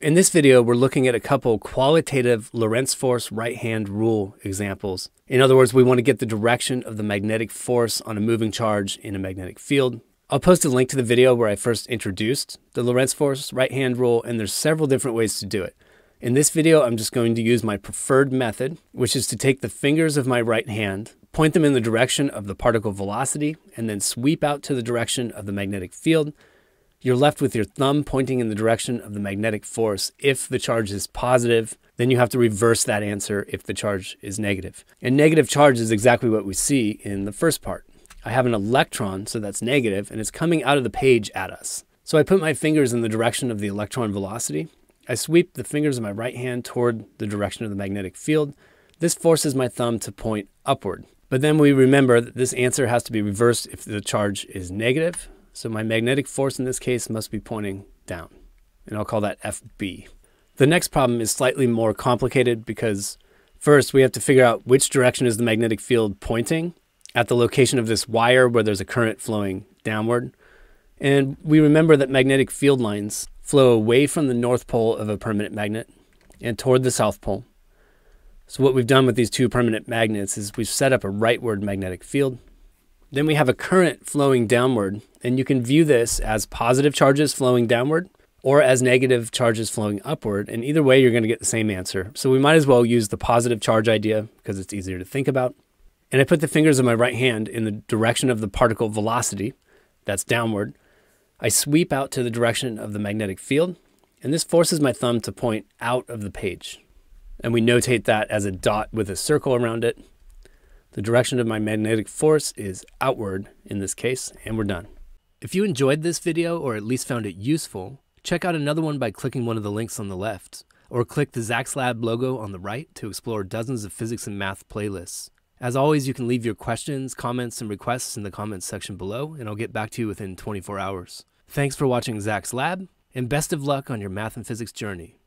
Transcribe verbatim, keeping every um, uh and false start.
In this video, we're looking at a couple qualitative Lorentz force right-hand rule examples. In other words, we want to get the direction of the magnetic force on a moving charge in a magnetic field. I'll post a link to the video where I first introduced the Lorentz force right-hand rule, and there's several different ways to do it. In this video, I'm just going to use my preferred method, which is to take the fingers of my right hand, point them in the direction of the particle velocity, and then sweep out to the direction of the magnetic field. You're left with your thumb pointing in the direction of the magnetic force if the charge is positive. Then you have to reverse that answer if the charge is negative. And negative charge is exactly what we see in the first part. I have an electron, so that's negative, and it's coming out of the page at us. So I put my fingers in the direction of the electron velocity. I sweep the fingers of my right hand toward the direction of the magnetic field. This forces my thumb to point upward. But then we remember that this answer has to be reversed if the charge is negative. So my magnetic force in this case must be pointing down, and I'll call that F B. The next problem is slightly more complicated because first we have to figure out which direction is the magnetic field pointing at the location of this wire where there's a current flowing downward. And we remember that magnetic field lines flow away from the north pole of a permanent magnet and toward the south pole. So what we've done with these two permanent magnets is we've set up a rightward magnetic field. Then we have a current flowing downward, and you can view this as positive charges flowing downward or as negative charges flowing upward, and either way you're going to get the same answer. So we might as well use the positive charge idea because it's easier to think about. And I put the fingers of my right hand in the direction of the particle velocity, that's downward. I sweep out to the direction of the magnetic field, and this forces my thumb to point out of the page. And we notate that as a dot with a circle around it. The direction of my magnetic force is outward in this case, and we're done. If you enjoyed this video, or at least found it useful, check out another one by clicking one of the links on the left, or click the Zak's Lab logo on the right to explore dozens of physics and math playlists. As always, you can leave your questions, comments, and requests in the comments section below, and I'll get back to you within twenty-four hours. Thanks for watching Zak's Lab, and best of luck on your math and physics journey.